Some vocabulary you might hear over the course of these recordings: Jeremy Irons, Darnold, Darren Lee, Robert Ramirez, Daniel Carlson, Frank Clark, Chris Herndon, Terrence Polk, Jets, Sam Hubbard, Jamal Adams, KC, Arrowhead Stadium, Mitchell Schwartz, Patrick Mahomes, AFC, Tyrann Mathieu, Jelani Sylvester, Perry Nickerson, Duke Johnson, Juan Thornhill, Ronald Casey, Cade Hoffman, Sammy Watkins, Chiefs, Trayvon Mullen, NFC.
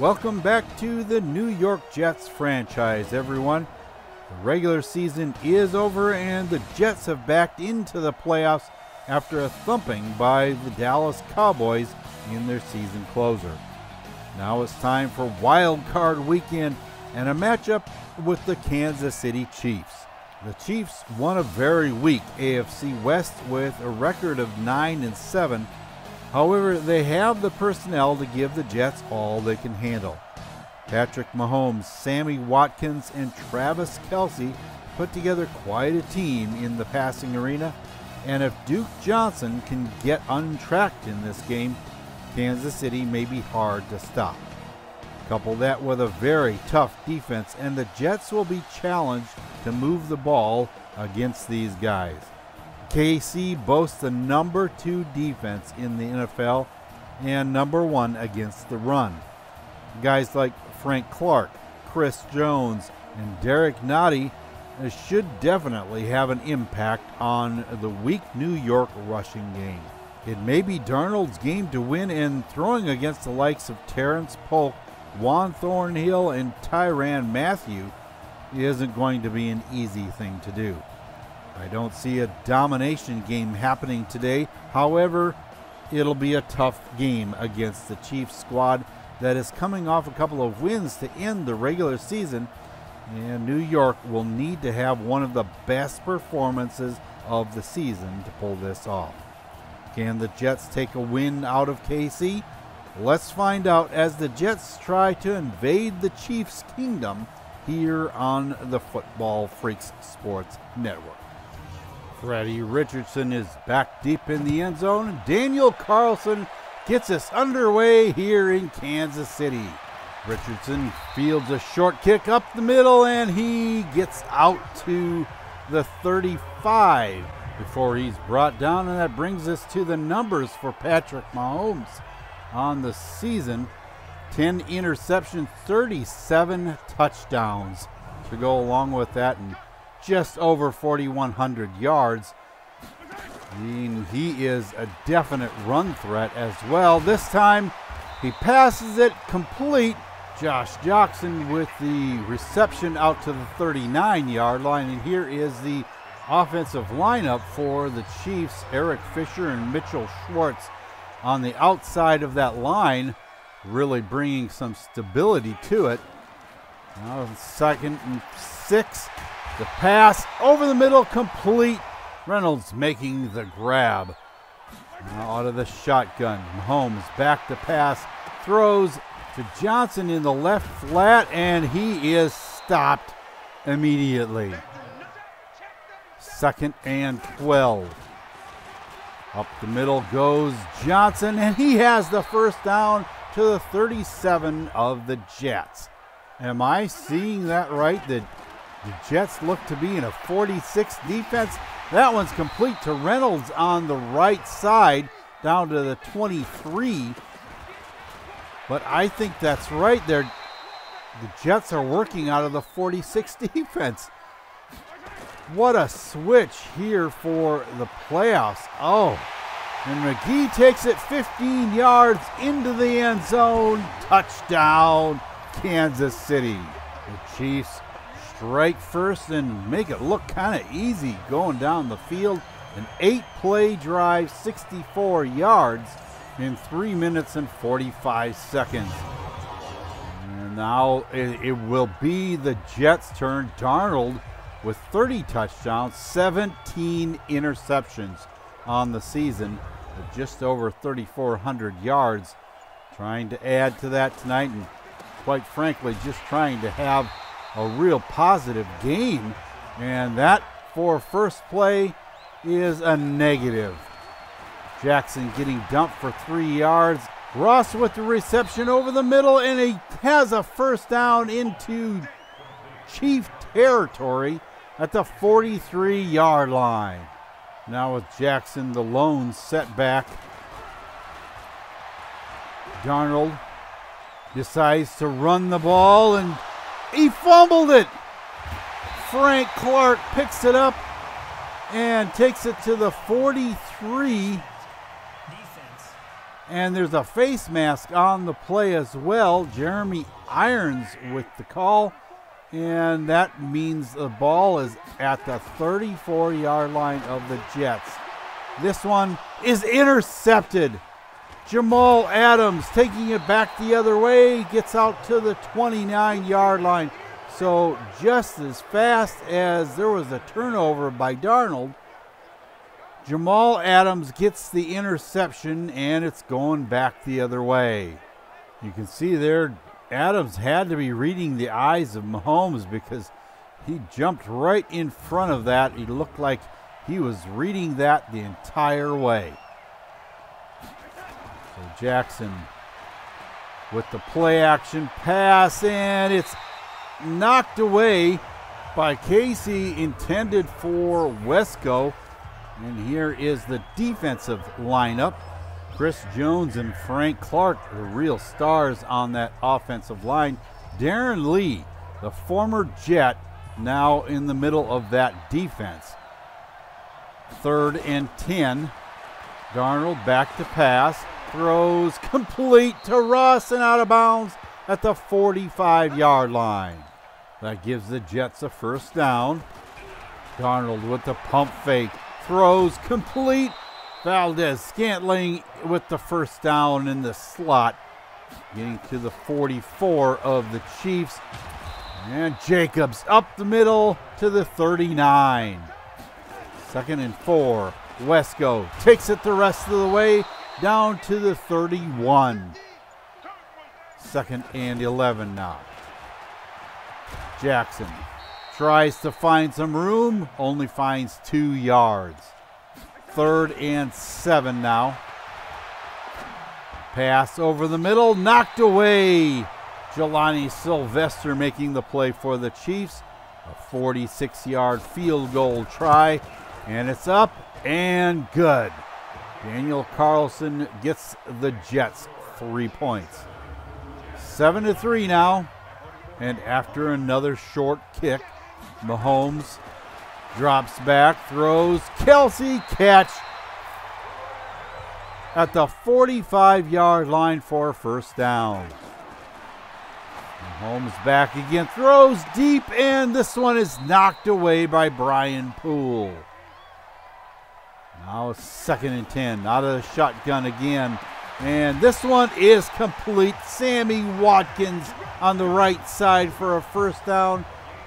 Welcome back to the New York Jets franchise, everyone. The regular season is over and the Jets have backed into the playoffs after a thumping by the Dallas Cowboys in their season closer. Now it's time for Wild Card Weekend and a matchup with the Kansas City Chiefs. The Chiefs won a very weak AFC West with a record of 9-7. However, they have the personnel to give the Jets all they can handle. Patrick Mahomes, Sammy Watkins, and Travis Kelce put together quite a team in the passing arena, and if Duke Johnson can get untracked in this game, Kansas City may be hard to stop. Couple that with a very tough defense, and the Jets will be challenged to move the ball against these guys. KC boasts the number 2 defense in the NFL and number 1 against the run. Guys like Frank Clark, Chris Jones, and Derek Nnamdi should definitely have an impact on the weak New York rushing game. It may be Darnold's game to win, and throwing against the likes of Terrence Polk, Juan Thornhill, and Tyrann Mathieu isn't going to be an easy thing to do. I don't see a domination game happening today. However, it'll be a tough game against the Chiefs squad that is coming off a couple of wins to end the regular season, and New York will need to have one of the best performances of the season to pull this off. Can the Jets take a win out of KC? Let's find out as the Jets try to invade the Chiefs' kingdom here on the Football Freaks Sports Network. Freddie Richardson is back deep in the end zone. Daniel Carlson gets us underway here in Kansas City. Richardson fields a short kick up the middle, and he gets out to the 35 before he's brought down, and that brings us to the numbers for Patrick Mahomes on the season. 10 interceptions, 37 touchdowns to go along with that, and just over 4,100 yards. And he is a definite run threat as well. This time he passes it complete. Josh Jackson with the reception out to the 39-yard line, and here is the offensive lineup for the Chiefs. Eric Fisher and Mitchell Schwartz on the outside of that line, really bringing some stability to it. Now 2nd and 6. The pass over the middle, complete. Reynolds making the grab. Now out of the shotgun, Mahomes back to pass, throws to Johnson in the left flat, and he is stopped immediately. 2nd and 12. Up the middle goes Johnson, and he has the first down to the 37 of the Jets. Am I seeing that right? That the Jets look to be in a 46 defense. That one's complete to Reynolds on the right side, down to the 23. But I think that's right there. The Jets are working out of the 46 defense. What a switch here for the playoffs. Oh, and McGee takes it 15 yards into the end zone. Touchdown, Kansas City. The Chiefs strike first and make it look kind of easy going down the field. An 8-play drive, 64 yards in 3 minutes and 45 seconds. And now it will be the Jets' turn. Darnold with 30 touchdowns, 17 interceptions on the season, with just over 3,400 yards. Trying to add to that tonight, and quite frankly, just trying to have a real positive game, and that for first play is a negative. Jackson getting dumped for 3 yards. Ross with the reception over the middle, and he has a first down into Chief territory at the 43-yard line. Now with Jackson, the lone setback. Darnold decides to run the ball, and he fumbled it. Frank Clark picks it up and takes it to the 43. Defense. And there's a face mask on the play as well. Jeremy Irons with the call. And that means the ball is at the 34-yard line of the Jets. This one is intercepted. Jamal Adams taking it back the other way. Gets out to the 29-yard line. So just as fast as there was a turnover by Darnold, Jamal Adams gets the interception, and it's going back the other way. You can see there, Adams had to be reading the eyes of Mahomes because he jumped right in front of that. He looked like he was reading that the entire way. So Jackson with the play action pass, and it's knocked away by Casey, intended for Wesco. And here is the defensive lineup. Chris Jones and Frank Clark, the real stars on that offensive line. Darren Lee, the former Jet, now in the middle of that defense. 3rd and 10. Darnold back to pass. Throws complete to Ross and out of bounds at the 45-yard line. That gives the Jets a first down. Darnold with the pump fake. Throws complete. Valdes-Scantling with the first down in the slot. Getting to the 44 of the Chiefs. And Jacobs up the middle to the 39. 2nd and 4. Wesco takes it the rest of the way down to the 31. 2nd and 11 now. Jackson tries to find some room, only finds 2 yards. 3rd and 7 now. Pass over the middle, knocked away. Jelani Sylvester making the play for the Chiefs. A 46-yard field goal try, and it's up and good. Daniel Carlson gets the Jets 3 points. 7-3 now, and after another short kick, Mahomes drops back, throws. Kelce, catch at the 45-yard line for a first down. Mahomes back again, throws deep, and this one is knocked away by Brian Poole. Now 2nd and 10, out of the shotgun again. And this one is complete. Sammy Watkins on the right side for a first down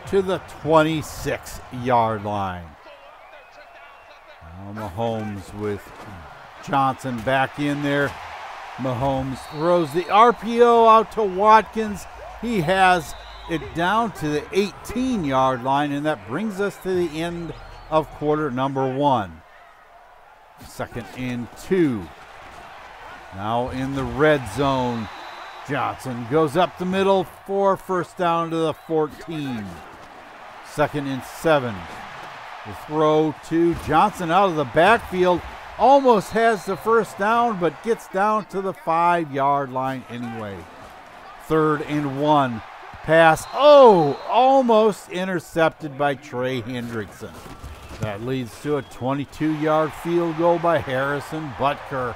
to the 26-yard line. Now Mahomes with Johnson back in there. Mahomes throws the RPO out to Watkins. He has it down to the 18-yard line, and that brings us to the end of quarter number 1. 2nd and 2. Now in the red zone. Johnson goes up the middle for first down to the 14. 2nd and 7. The throw to Johnson out of the backfield. Almost has the first down, but gets down to the 5-yard line anyway. 3rd and 1. Pass. Oh, almost intercepted by Trey Hendrickson. That leads to a 22-yard field goal by Harrison Butker.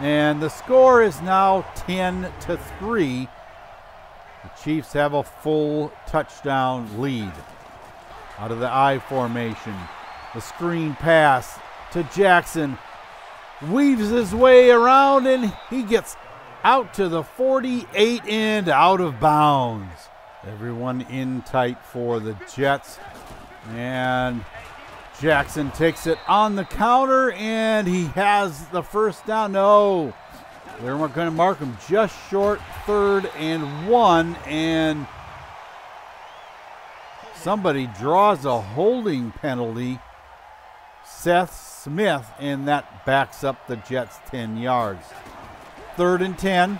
And the score is now 10-3. The Chiefs have a full touchdown lead. Out of the I formation, the screen pass to Jackson, weaves his way around, and he gets out to the 48 and out of bounds. Everyone in tight for the Jets. And Jackson takes it on the counter, and he has the first down. No, they're going to mark him just short. 3rd and 1, and somebody draws a holding penalty. Seth Smith, and that backs up the Jets 10 yards. 3rd and 10.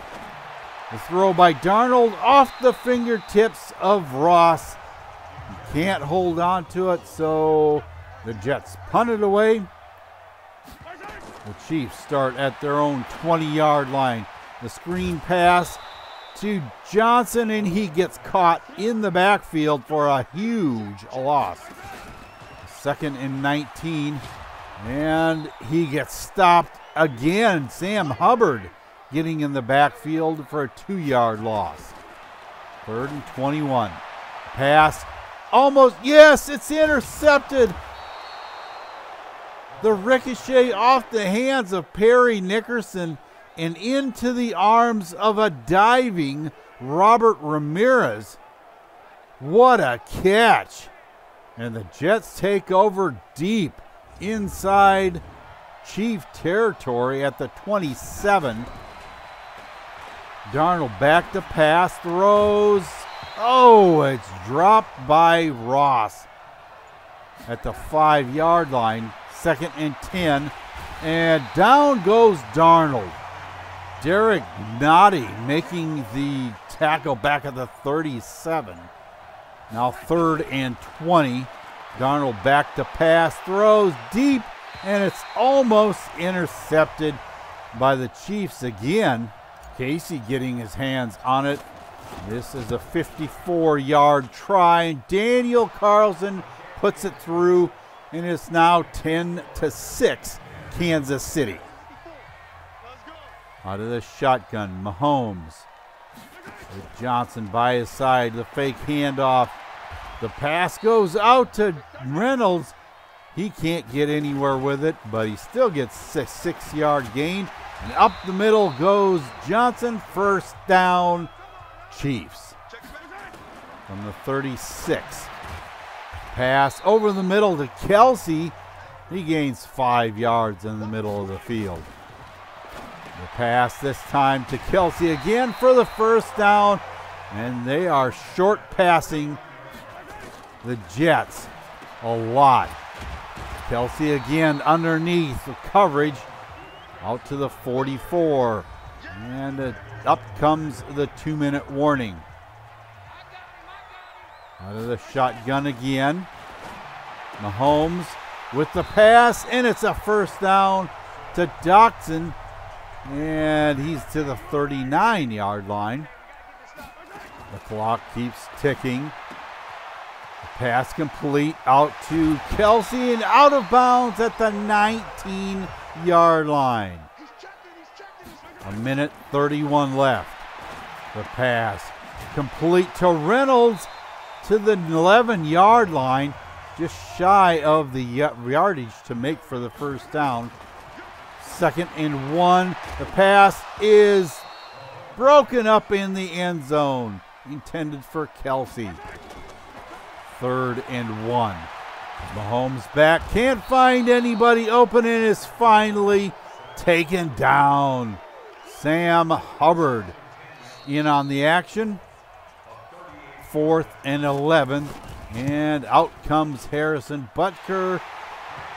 The throw by Darnold off the fingertips of Ross. He can't hold on to it, so the Jets punt it away. The Chiefs start at their own 20-yard line. The screen pass to Johnson, and he gets caught in the backfield for a huge loss. 2nd and 19, and he gets stopped again. Sam Hubbard getting in the backfield for a 2-yard loss. Third and 21. Pass. Almost. Yes, it's intercepted. The ricochet off the hands of Perry Nickerson and into the arms of a diving Robert Ramirez. What a catch. And the Jets take over deep inside Chief territory at the 27. Darnold back to pass, throws. Oh, it's dropped by Ross at the 5-yard line, second and 10. And down goes Darnold. Derek Nnamdi making the tackle back at the 37. Now third and 20. Darnold back to pass, throws deep, and it's almost intercepted by the Chiefs again. Casey getting his hands on it. This is a 54-yard try. Daniel Carlson puts it through, and it's now 10-6 Kansas City. Out of the shotgun, Mahomes. With Johnson by his side, the fake handoff. The pass goes out to Reynolds. He can't get anywhere with it, but he still gets a 6-yard gain. And up the middle goes Johnson. First down, Chiefs. From the 36. Pass over the middle to Kelce. He gains 5 yards in the middle of the field. The pass this time to Kelce again for the first down. And they are short passing the Jets a lot. Kelce again underneath the coverage out to the 44, and up comes the 2-minute warning. Out of the shotgun again, Mahomes with the pass, and it's a first down to Doctson, and he's to the 39-yard line. The clock keeps ticking. Pass complete out to Kelce and out of bounds at the 19-yard line. A minute 31 left. The pass complete to Reynolds to the 11-yard line, just shy of the yardage to make for the first down. Second and 1. The pass is broken up in the end zone, intended for Kelce. Third and 1. Mahomes back. Can't find anybody open and is finally taken down. Sam Hubbard in on the action. Fourth and 11. And out comes Harrison Butker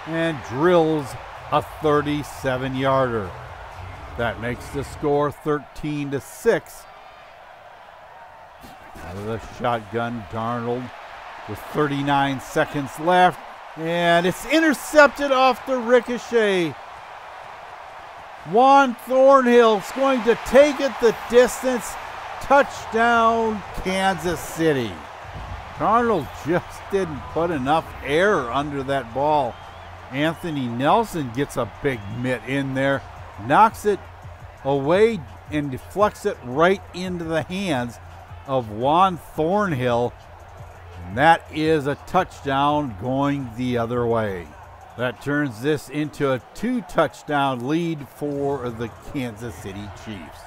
and drills a 37-yarder. That makes the score 13-6. Out of the shotgun, Darnold. With 39 seconds left, and it's intercepted off the ricochet. Juan Thornhill is going to take it the distance. Touchdown, Kansas City. Darnold just didn't put enough air under that ball. Anthony Nelson gets a big mitt in there, knocks it away and deflects it right into the hands of Juan Thornhill. And that is a touchdown going the other way. That turns this into a 2-touchdown lead for the Kansas City Chiefs.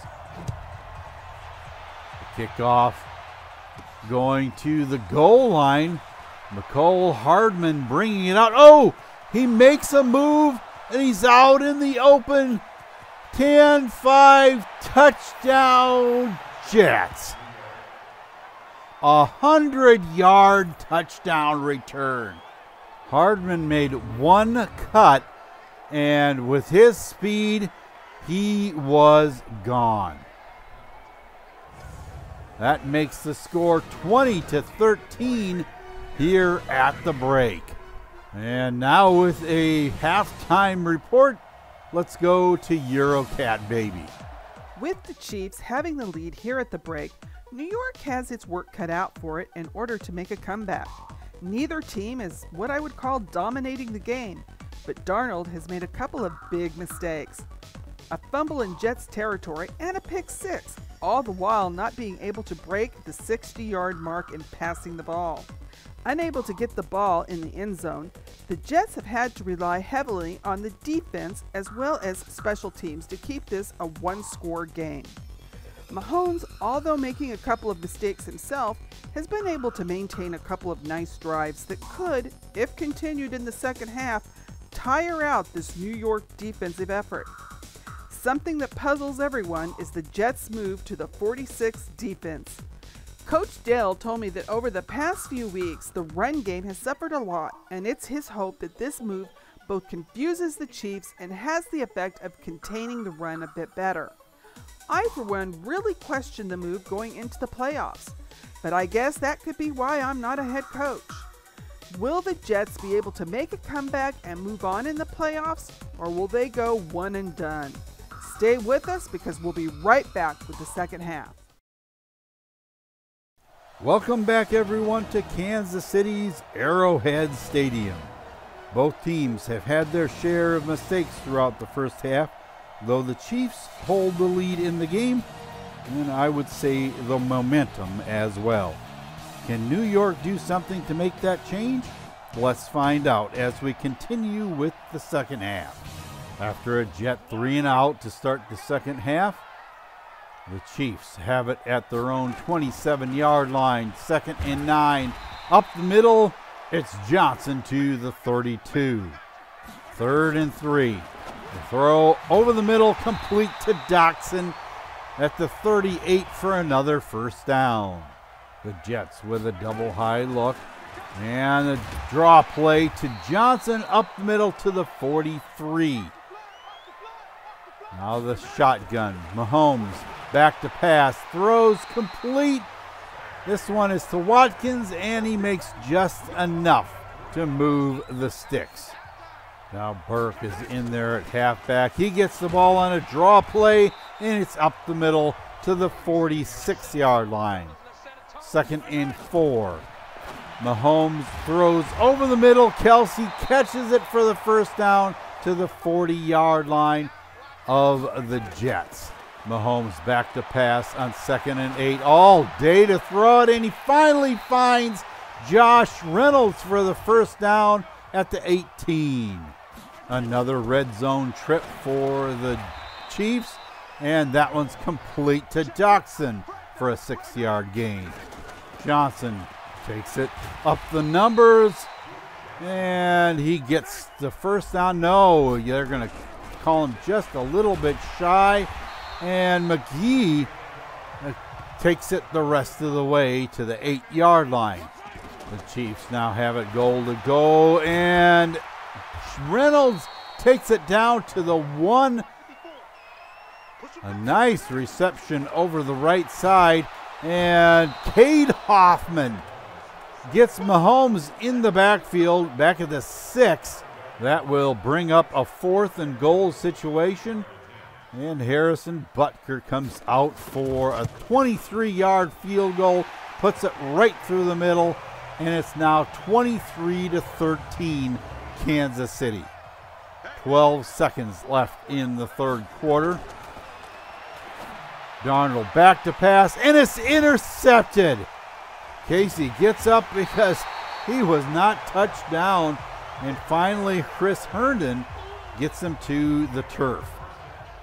The kickoff going to the goal line. McCole Hardman bringing it out. Oh, he makes a move, and he's out in the open. 10-5, touchdown, Jets. 100-yard touchdown return. Hardman made one cut, and with his speed, he was gone. That makes the score 20-13 here at the break. And now with a halftime report, let's go to Eurocat Baby. With the Chiefs having the lead here at the break, New York has its work cut out for it in order to make a comeback. Neither team is what I would call dominating the game, but Darnold has made a couple of big mistakes. a fumble in Jets territory, and a pick six, all the while not being able to break the 60-yard mark in passing the ball. Unable to get the ball in the end zone, the Jets have had to rely heavily on the defense as well as special teams to keep this a one-score game. Mahomes, although making a couple of mistakes himself, has been able to maintain a couple of nice drives that could, if continued in the second half, tire out this New York defensive effort. Something that puzzles everyone is the Jets' move to the 46 defense. Coach Dale told me that over the past few weeks, the run game has suffered a lot, and it's his hope that this move both confuses the Chiefs and has the effect of containing the run a bit better. I, for one, really questioned the move going into the playoffs, but I guess that could be why I'm not a head coach. Will the Jets be able to make a comeback and move on in the playoffs, or will they go one and done? Stay with us because we'll be right back with the second half. Welcome back, everyone, to Kansas City's Arrowhead Stadium. Both teams have had their share of mistakes throughout the first half, though the Chiefs hold the lead in the game, and I would say the momentum as well. Can New York do something to make that change? Let's find out as we continue with the second half. After a jet three and out to start the second half, the Chiefs have it at their own 27-yard line, 2nd and 9. Up the middle, it's Johnson to the 32. 3rd and 3. The throw over the middle, complete to Doctson at the 38 for another first down. The Jets with a double high look and a draw play to Johnson up the middle to the 43. Now the shotgun, Mahomes back to pass, throws complete. This one is to Watkins, and he makes just enough to move the sticks. Now Burke is in there at halfback. He gets the ball on a draw play, and it's up the middle to the 46-yard line. 2nd and 4. Mahomes throws over the middle. Kelce catches it for the first down to the 40-yard line of the Jets. Mahomes back to pass on 2nd and 8. All day to throw it, and he finally finds Josh Reynolds for the first down at the 18. Another red zone trip for the Chiefs, and that one's complete to Doctson for a 6-yard gain. Johnson takes it up the numbers, and he gets the first down. No, they're going to call him just a little bit shy, and McGee takes it the rest of the way to the 8-yard line. The Chiefs now have it goal to go, and Reynolds takes it down to the 1. A nice reception over the right side, and Cade Hoffman gets Mahomes in the backfield back at the 6. That will bring up a 4th and goal situation, and Harrison Butker comes out for a 23-yard field goal, puts it right through the middle, and it's now 23-13 Kansas City. 12 seconds left in the 3rd quarter. Darnold back to pass, and it's intercepted. Casey gets up because he was not touched down, and finally Chris Herndon gets him to the turf.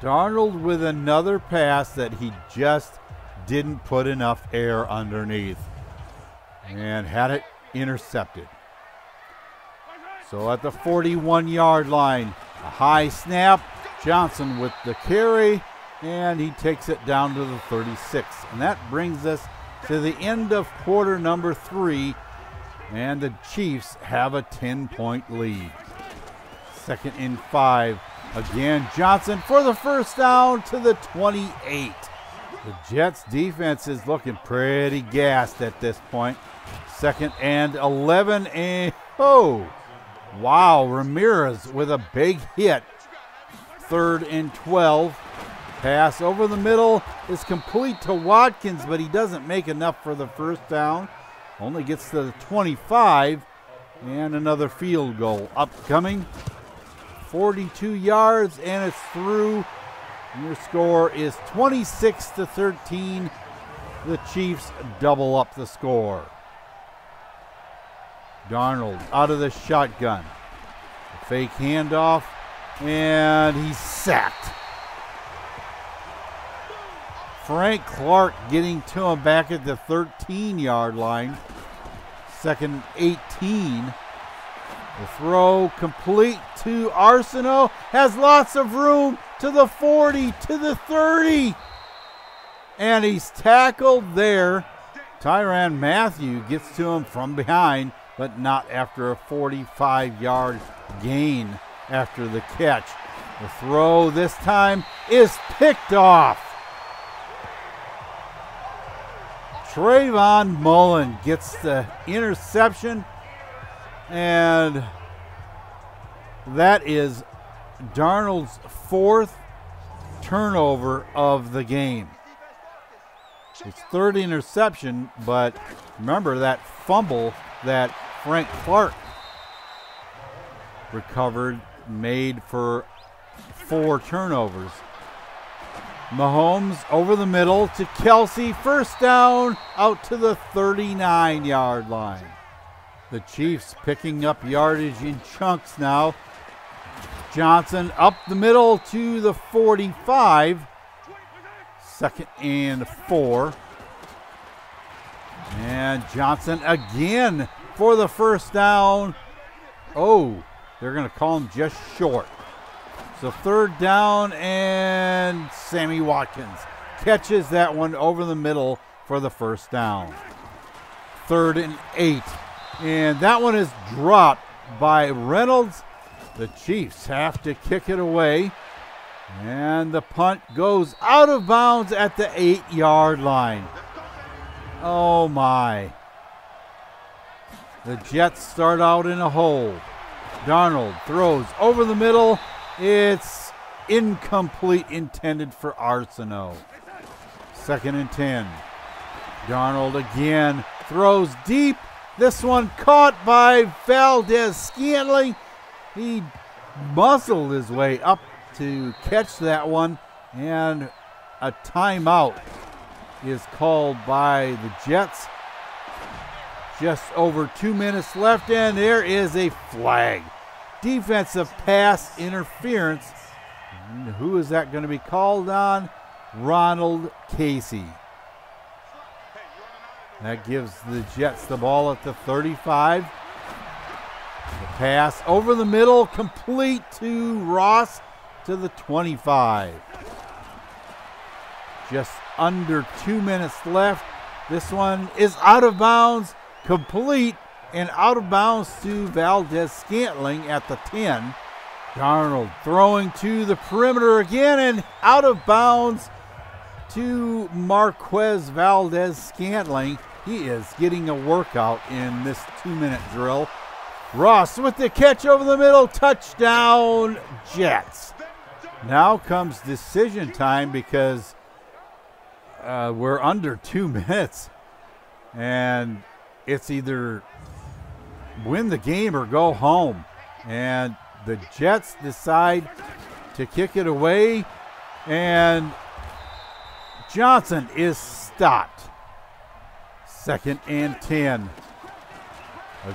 Darnold with another pass that he just didn't put enough air underneath and had it intercepted. So at the 41-yard line, a high snap, Johnson with the carry, and he takes it down to the 36. And that brings us to the end of quarter number 3, and the Chiefs have a 10-point lead. 2nd and 5. Again, Johnson for the first down to the 28. The Jets defense is looking pretty gassed at this point. 2nd and 11, and oh, wow, Ramirez with a big hit. 3rd and 12. Pass over the middle is complete to Watkins, but he doesn't make enough for the first down. Only gets to the 25, and another field goal upcoming. 42 yards, and it's through And your score is 26-13. The Chiefs double up the score. Darnold out of the shotgun. A fake handoff, and he's sacked. Frank Clark getting to him back at the 13-yard line. Second 18. The throw complete to Arsenal. Has lots of room to the 40, to the 30. And he's tackled there. Tyrann Mathieu gets to him from behind, but not after a 45-yard gain after the catch. The throw this time is picked off. Trayvon Mullen gets the interception, and that is Darnold's fourth turnover of the game. His third interception, but remember that fumble that Frank Clark recovered made for four turnovers. Mahomes over the middle to Kelce. First down out to the 39-yard line. The Chiefs picking up yardage in chunks now. Johnson up the middle to the 45. Second and 4. And Johnson again for the first down. Oh, they're going to call him just short. So third down, and Sammy Watkins catches that one over the middle for the first down. Third and 8. And that one is dropped by Reynolds. The Chiefs have to kick it away. And the punt goes out of bounds at the 8-yard line. Oh my. The Jets start out in a hole. Darnold throws over the middle. It's incomplete, intended for Arsenal. Second and 10. Darnold again throws deep. This one caught by Valdes-Scantling. He muscled his way up to catch that one, and a timeout is called by the Jets. Just over 2 minutes left, and there is a flag. Defensive pass interference. And who is that going to be called on? Ronald Casey. That gives the Jets the ball at the 35. The pass over the middle, complete to Ross to the 25. Just under 2 minutes left. This one is out of bounds, complete, and out of bounds to Valdes-Scantling at the 10. Darnold throwing to the perimeter again, and out of bounds to Marquez Valdes-Scantling. He is getting a workout in this 2-minute drill. Ross with the catch over the middle, touchdown Jets. Now comes decision time, because we're under 2 minutes, and it's either win the game or go home. And the Jets decide to kick it away, and Johnson is stopped. Second and 10.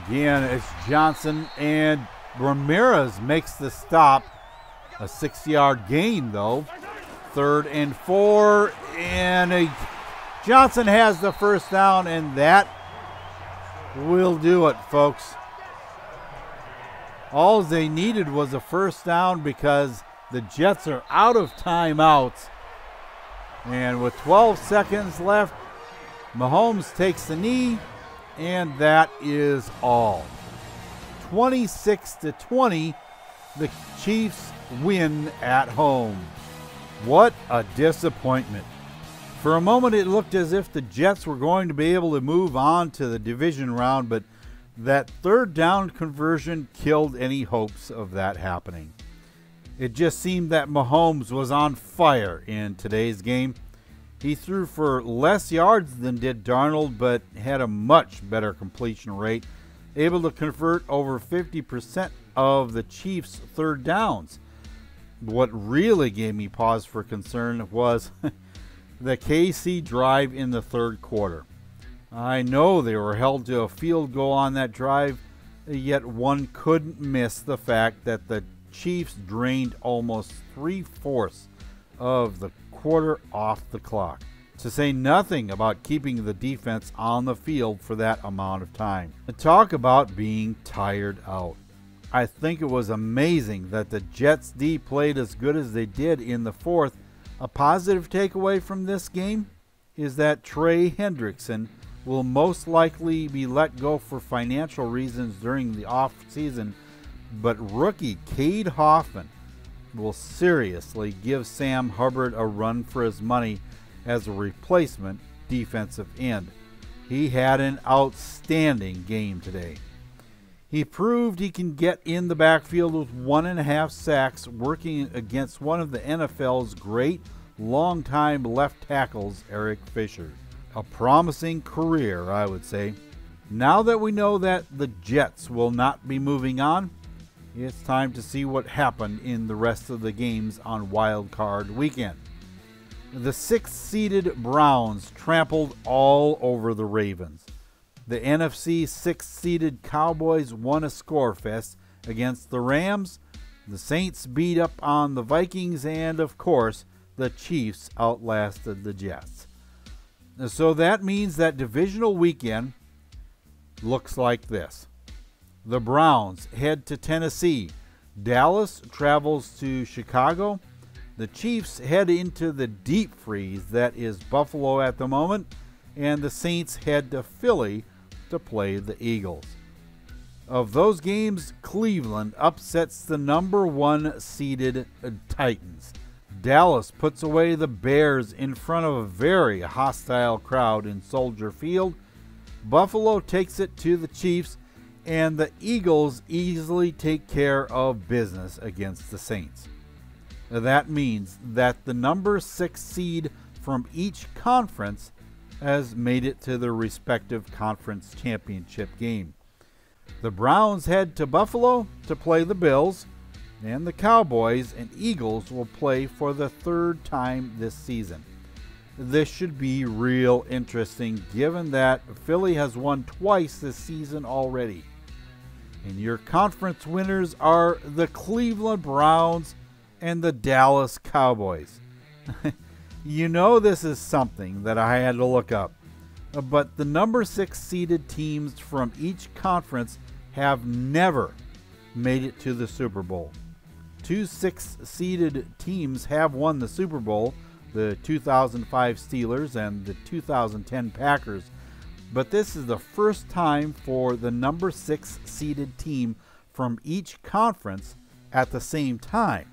Again, it's Johnson, and Ramirez makes the stop. A 6-yard gain, though. Third and 4, and Johnson has the first down, and that will do it, folks. All they needed was a first down, because the Jets are out of timeouts. And with 12 seconds left, Mahomes takes the knee, and that is all. 26-20, the Chiefs win at home. What a disappointment. For a moment, it looked as if the Jets were going to be able to move on to the division round, but that third down conversion killed any hopes of that happening. It just seemed that Mahomes was on fire in today's game. He threw for less yards than did Darnold, but had a much better completion rate, able to convert over 50% of the Chiefs' third downs. what really gave me pause for concern was the KC drive in the third quarter. I know they were held to a field goal on that drive, yet one couldn't miss the fact that the Chiefs drained almost three-fourths of the quarter off the clock, to say nothing about keeping the defense on the field for that amount of time. And talk about being tired out. I think it was amazing that the Jets D played as good as they did in the fourth. A positive takeaway from this game is that Trey Hendrickson will most likely be let go for financial reasons during the offseason, but rookie Cade Hoffman will seriously give Sam Hubbard a run for his money as a replacement defensive end. He had an outstanding game today. He proved he can get in the backfield with 1.5 sacks, working against one of the NFL's great longtime left tackles, Eric Fisher. A promising career, I would say. Now that we know that the Jets will not be moving on, it's time to see what happened in the rest of the games on Wild Card Weekend. The 6th-seeded Browns trampled all over the Ravens. The NFC 6th-seeded Cowboys won a scorefest against the Rams. The Saints beat up on the Vikings, and of course, the Chiefs outlasted the Jets. So that means that divisional weekend looks like this. The Browns head to Tennessee. Dallas travels to Chicago. The Chiefs head into the deep freeze that is Buffalo at the moment, and the Saints head to Philly to play the Eagles. Of those games, Cleveland upsets the #1 seeded Titans. Dallas puts away the Bears in front of a very hostile crowd in Soldier Field. Buffalo takes it to the Chiefs, and the Eagles easily take care of business against the Saints. That means that the #6 seed from each conference has made it to their respective conference championship game. The Browns head to Buffalo to play the Bills, and the Cowboys and Eagles will play for the 3rd time this season. This should be real interesting given that Philly has won twice this season already. And your conference winners are the Cleveland Browns and the Dallas Cowboys. You know, this is something that I had to look up, but the #6 seeded teams from each conference have never made it to the Super Bowl. 2 6 seeded teams have won the Super Bowl, the 2005 Steelers and the 2010 Packers, but this is the first time for the #6 seeded team from each conference at the same time.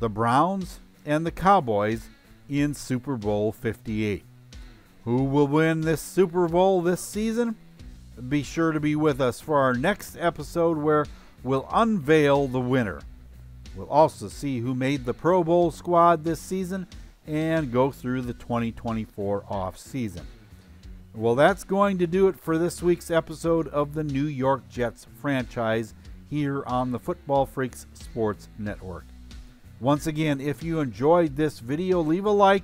The Browns and the Cowboys in Super Bowl 58. Who will win this Super Bowl this season? Be sure to be with us for our next episode where we'll unveil the winner. We'll also see who made the Pro Bowl squad this season and go through the 2024 off season. Well, that's going to do it for this week's episode of the New York Jets franchise here on the Football Freaks Sports Network. Once again, if you enjoyed this video, leave a like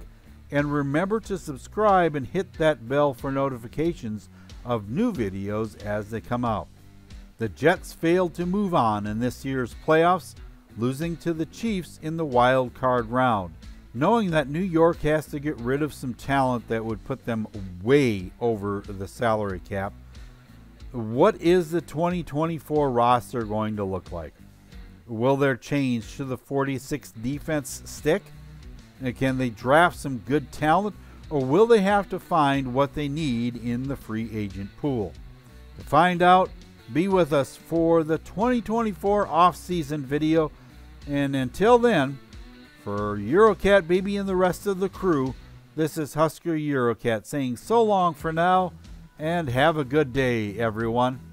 and remember to subscribe and hit that bell for notifications of new videos as they come out. The Jets failed to move on in this year's playoffs, losing to the Chiefs in the wild card round. Knowing that New York has to get rid of some talent that would put them way over the salary cap, what is the 2024 roster going to look like? Will their change to the 46 defense stick? Can they draft some good talent, or will they have to find what they need in the free agent pool? To find out, be with us for the 2024 off-season video. And until then, for Eurocat Baby and the rest of the crew, this is Husker Eurocat saying so long for now, and have a good day, everyone.